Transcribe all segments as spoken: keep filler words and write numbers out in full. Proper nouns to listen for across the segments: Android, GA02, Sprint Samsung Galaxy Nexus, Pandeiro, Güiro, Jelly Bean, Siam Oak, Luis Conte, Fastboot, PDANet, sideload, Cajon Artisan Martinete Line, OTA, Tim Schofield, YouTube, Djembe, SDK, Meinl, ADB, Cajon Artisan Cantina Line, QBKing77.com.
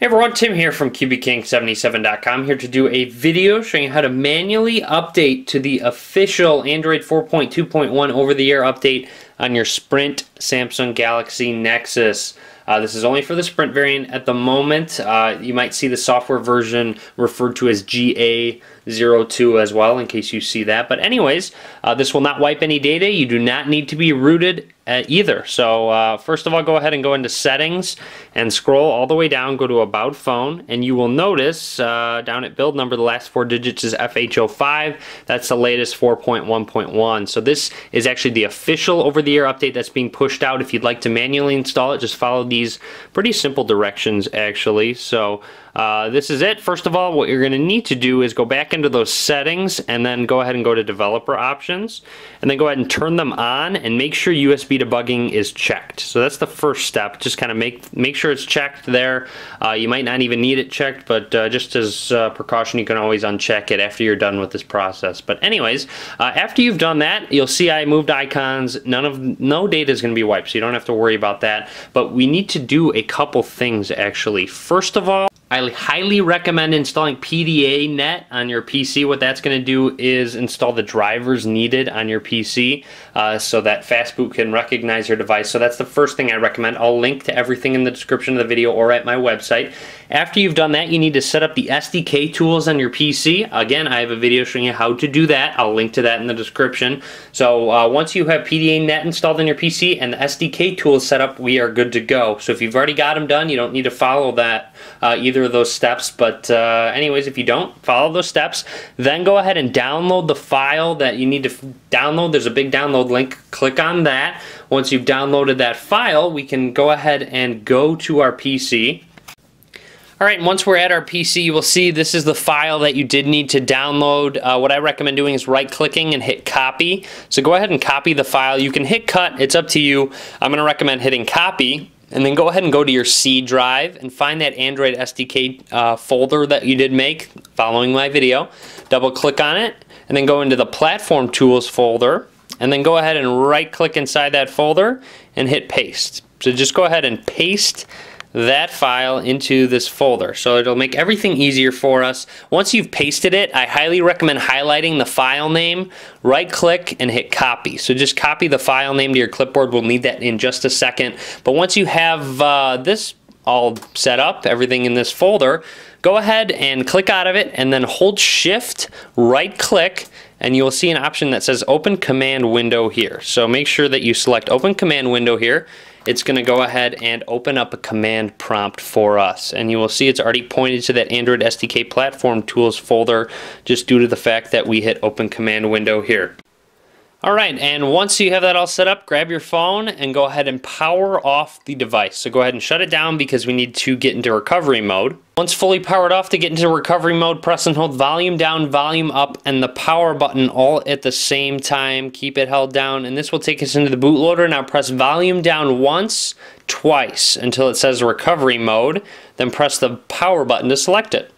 Hey everyone, Tim here from Q B King seventy-seven dot com, here to do a video showing you how to manually update to the official Android four point two point one over-the-air update on your Sprint Samsung Galaxy Nexus. Uh, this is only for the Sprint variant at the moment. Uh, you might see the software version referred to as G A zero two as well, in case you see that. But anyways, uh, this will not wipe any data. You do not need to be rooted Uh, either. So uh, first of all, go ahead and go into settings and scroll all the way down, go to about phone, and you will notice uh, down at build number, the last four digits is F H zero five. That's the latest four point one point one. So this is actually the official over-the-air update that's being pushed out. If you'd like to manually install it, just follow these pretty simple directions actually. So uh, this is it. First of all, what you're going to need to do is go back into those settings and then go ahead and go to developer options and then go ahead and turn them on and make sure U S B debugging is checked. So that's the first step. Just kind of make make sure it's checked there. Uh, you might not even need it checked, but uh, just as uh, precaution, you can always uncheck it after you're done with this process. But anyways, uh, after you've done that, you'll see I moved icons. None of no data is going to be wiped, so you don't have to worry about that. But we need to do a couple things actually. First of all, I highly recommend installing P D A net on your P C. What that's going to do is install the drivers needed on your P C uh, so that Fastboot can recognize your device. So that's the first thing I recommend. I'll link to everything in the description of the video or at my website. After you've done that, you need to set up the S D K tools on your P C. Again, I have a video showing you how to do that. I'll link to that in the description. So uh, once you have P D A net installed on your P C and the S D K tools set up, we are good to go. So if you've already got them done, you don't need to follow that uh, either of those steps, but uh, anyways, if you don't follow those steps, then go ahead and download the file that you need to download. There's a big download link. Click on that. Once you've downloaded that file, we can go ahead and go to our P C. Alright, once we're at our P C, you will see this is the file that you did need to download. Uh, what I recommend doing is right-clicking and hit copy. So go ahead and copy the file. You can hit cut. It's up to you. I'm going to recommend hitting copy. And then go ahead and go to your C drive and find that Android S D K uh, folder that you did make following my video. Double click on it and then go into the platform tools folder and then go ahead and right click inside that folder and hit paste. So just go ahead and paste that file into this folder. So it'll make everything easier for us. Once you've pasted it, I highly recommend highlighting the file name, right click and hit copy. So just copy the file name to your clipboard. We'll need that in just a second. But once you have uh, this all set up, everything in this folder, go ahead and click out of it and then hold shift, right click, and you'll see an option that says open command window here. So make sure that you select open command window here. It's going to go ahead and open up a command prompt for us. And you will see it's already pointed to that Android S D K platform tools folder just due to the fact that we hit open command window here. Alright, and once you have that all set up, grab your phone and go ahead and power off the device. So go ahead and shut it down because we need to get into recovery mode. Once fully powered off, to get into recovery mode, press and hold volume down, volume up, and the power button all at the same time. Keep it held down, and this will take us into the bootloader. Now press volume down once, twice, until it says recovery mode. Then press the power button to select it.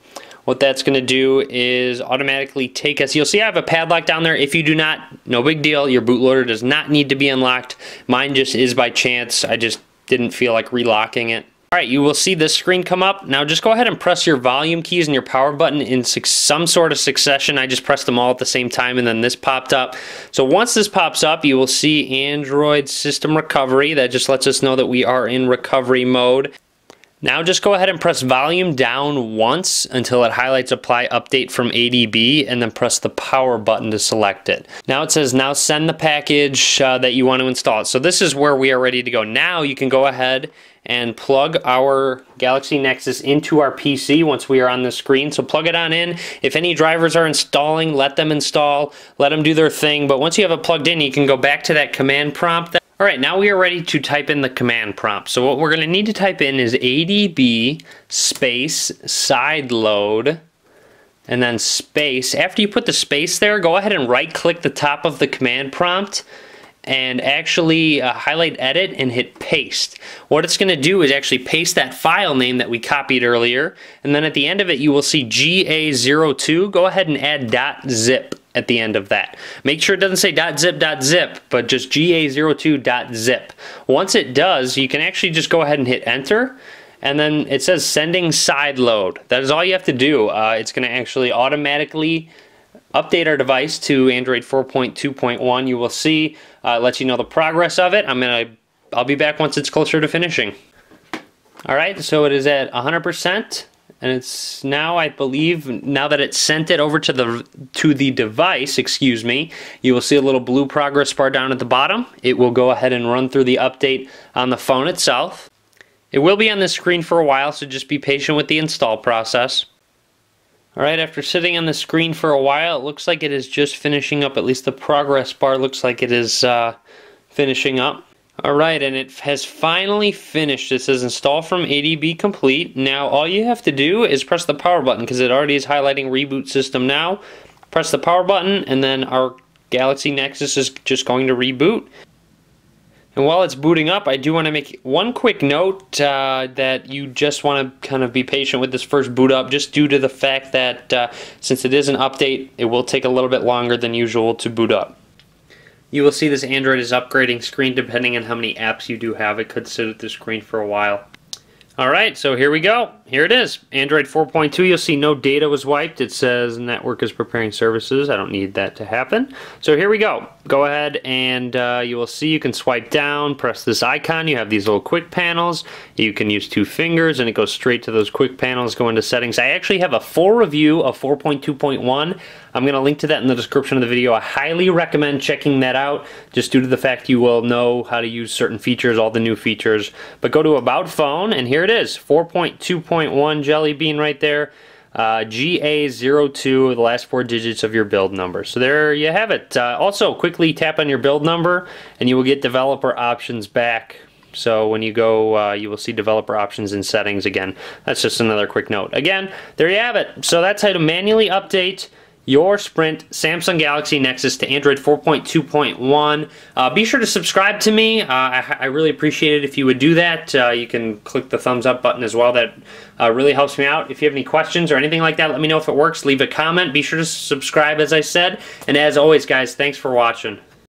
What that's going to do is automatically take us, you'll see I have a padlock down there. If you do not, no big deal. Your bootloader does not need to be unlocked. Mine just is by chance. I just didn't feel like relocking it. Alright, you will see this screen come up. Now just go ahead and press your volume keys and your power button in some sort of succession. I just pressed them all at the same time and then this popped up. So once this pops up, you will see Android System Recovery. That just lets us know that we are in recovery mode. Now just go ahead and press volume down once until it highlights apply update from A D B and then press the power button to select it. Now it says now send the package uh, that you want to install. So this is where we are ready to go. Now you can go ahead and plug our Galaxy Nexus into our P C once we are on the screen. So plug it on in. If any drivers are installing, let them install, let them do their thing. But once you have it plugged in, you can go back to that command prompt. Alright, now we are ready to type in the command prompt. So what we're going to need to type in is A D B space sideload and then space. After you put the space there, go ahead and right click the top of the command prompt and actually uh, highlight edit and hit paste. What it's going to do is actually paste that file name that we copied earlier, and then at the end of it you will see G A zero two. Go ahead and add .zip at the end of that. Make sure it doesn't say .zip .zip, but just G A zero two .zip. Once it does, you can actually just go ahead and hit enter and then it says sending side load. That is all you have to do. Uh, it's going to actually automatically update our device to Android four point two point one. You will see. Uh, it lets you know the progress of it. I'm gonna. I'll be back once it's closer to finishing. All right. So it is at one hundred percent, and it's now, I believe, now that it sent it over to the to the device. Excuse me. You will see a little blue progress bar down at the bottom. It will go ahead and run through the update on the phone itself. It will be on this screen for a while, so just be patient with the install process. Alright, after sitting on the screen for a while, it looks like it is just finishing up. At least the progress bar looks like it is uh, finishing up. Alright, and it has finally finished. It says install from A D B complete. Now all you have to do is press the power button, because it already is highlighting reboot system now. Press the power button, and then our Galaxy Nexus is just going to reboot. And while it's booting up, I do want to make one quick note uh, that you just want to kind of be patient with this first boot up, just due to the fact that uh, since it is an update, it will take a little bit longer than usual to boot up. You will see this Android is upgrading screen depending on how many apps you do have. It could sit at the screen for a while. Alright, so here we go. Here it is. Android four point two, you'll see no data was wiped. It says network is preparing services. I don't need that to happen. So here we go. Go ahead and uh, you will see you can swipe down, press this icon. You have these little quick panels. You can use two fingers and it goes straight to those quick panels, go into settings. I actually have a full review of four point two point one. I'm going to link to that in the description of the video. I highly recommend checking that out just due to the fact you will know how to use certain features, all the new features. But go to About Phone and here it is, four point two point one Jelly Bean right there, uh, G A zero two, the last four digits of your build number. So there you have it. Uh, also, quickly tap on your build number and you will get developer options back. So when you go, uh, you will see developer options and settings again. That's just another quick note. Again, there you have it. So that's how to manually update your Sprint Samsung Galaxy Nexus to Android four point two point one. Uh, be sure to subscribe to me. Uh, I, I really appreciate it if you would do that. Uh, you can click the thumbs up button as well. That uh, really helps me out. If you have any questions or anything like that, let me know if it works. Leave a comment. Be sure to subscribe, as I said. And as always, guys, thanks for watching.